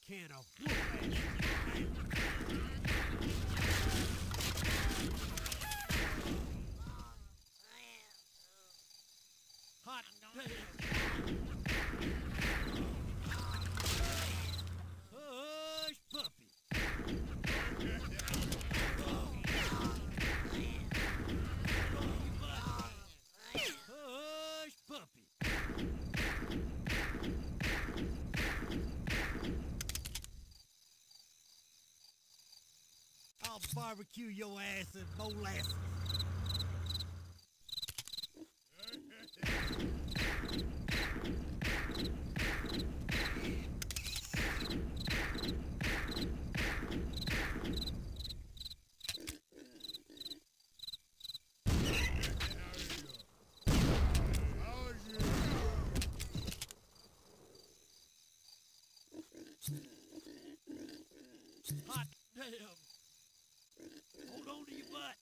can of hot hush puppy. Hush puppy. I'll barbecue your ass in molasses. Hot damn. Hold on to your butt.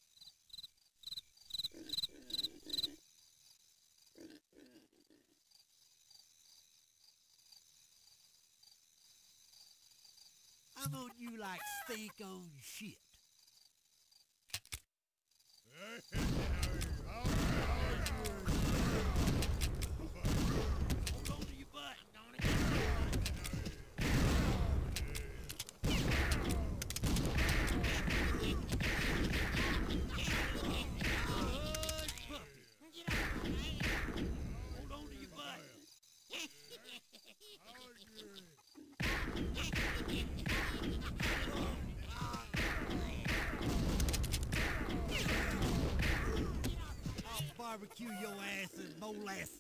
I'm on you like stink on shit. Hold on to your butt. I'll barbecue your ass in molasses.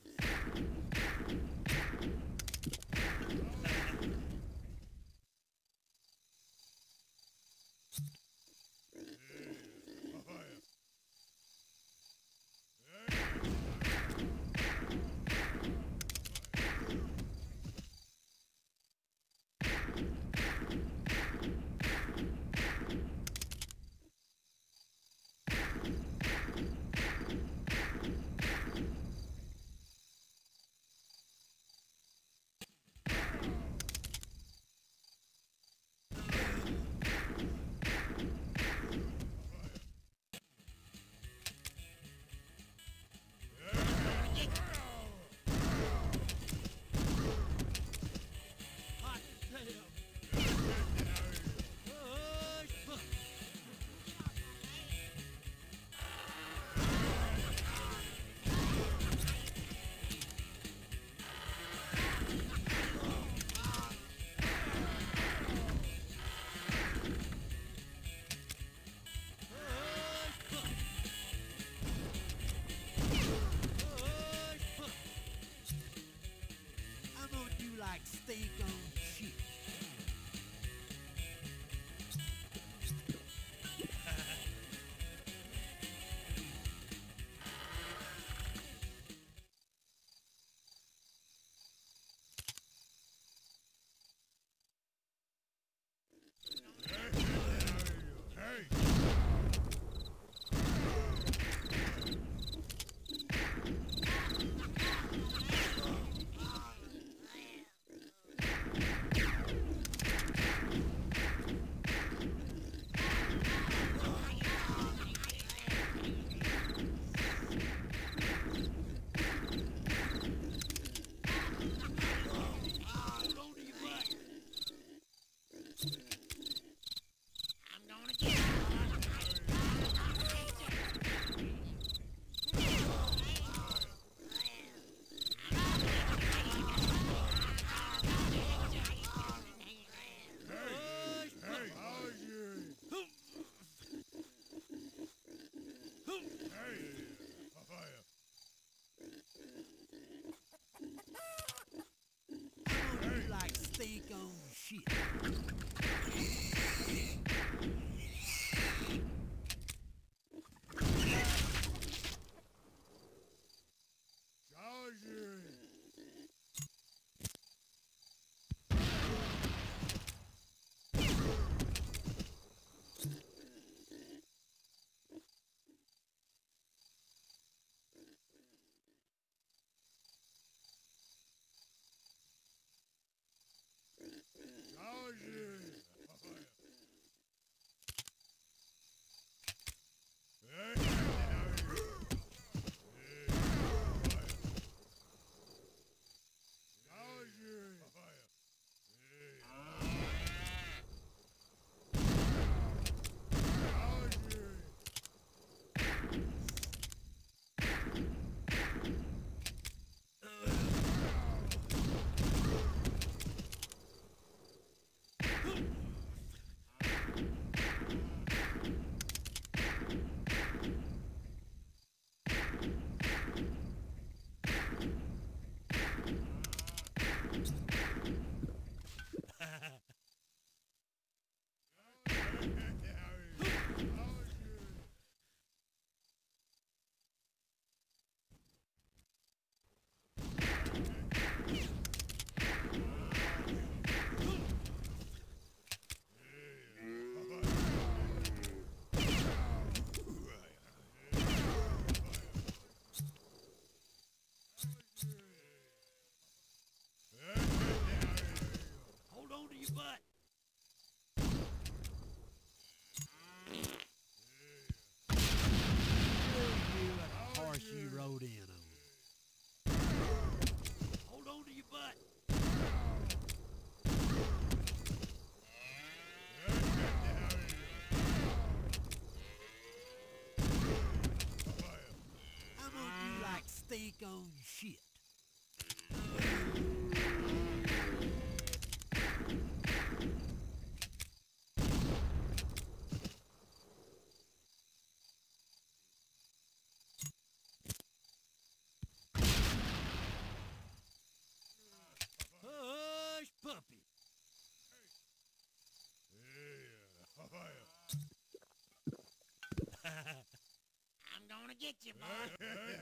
get you, boy.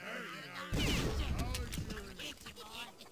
I'll get you, boy. I'll get you, boy. Get you.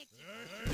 Peace.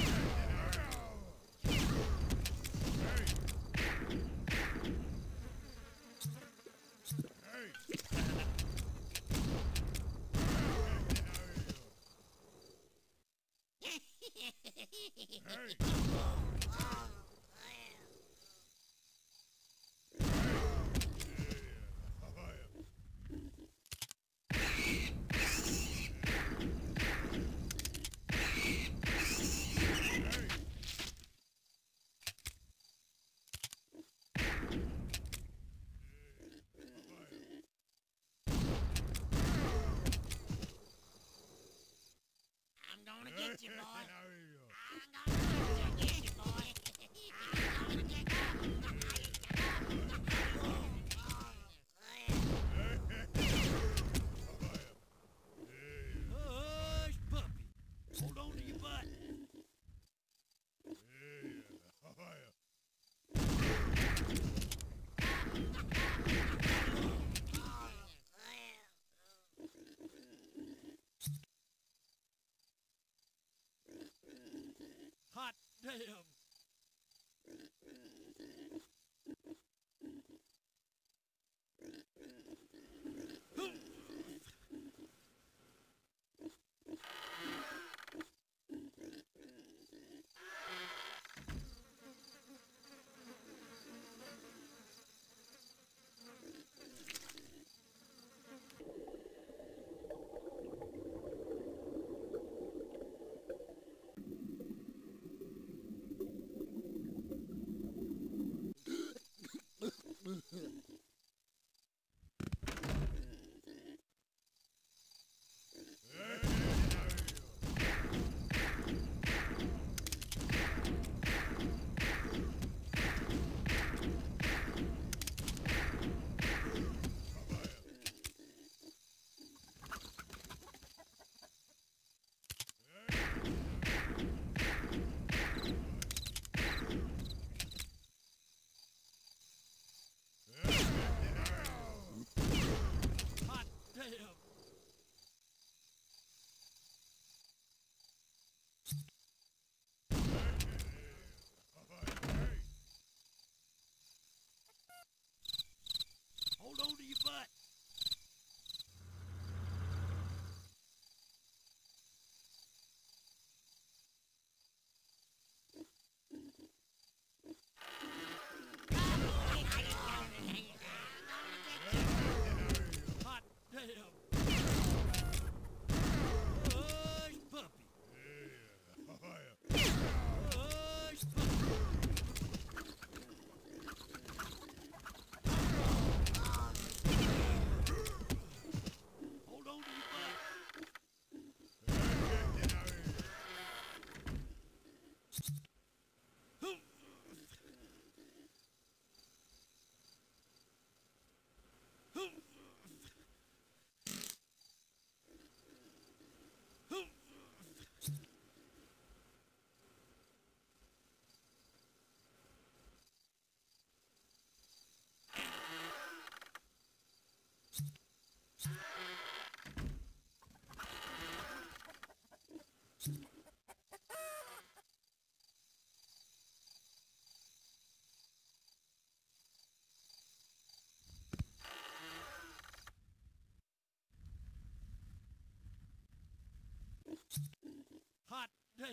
Hot damn. I'm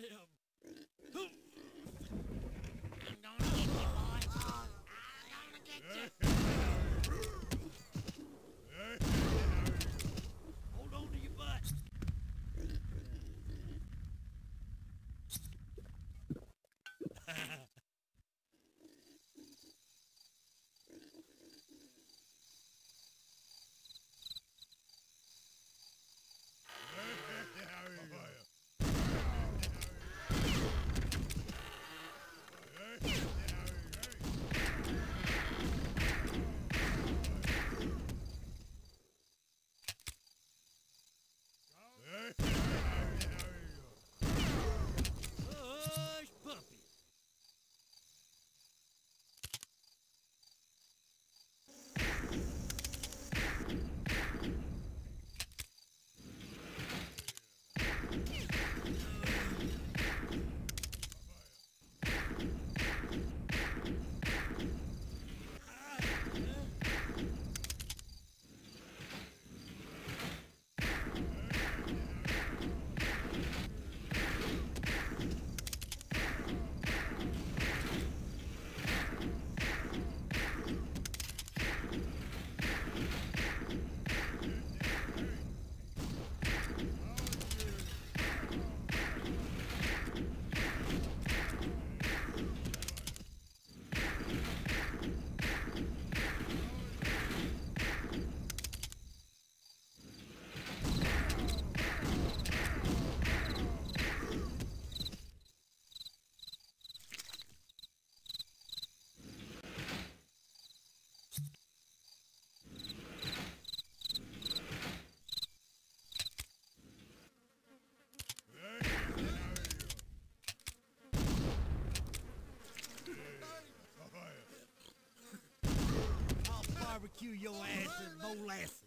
gonna get you, boys. I'm gonna get you. Hold on to your butt. Barbecue your ass and molasses.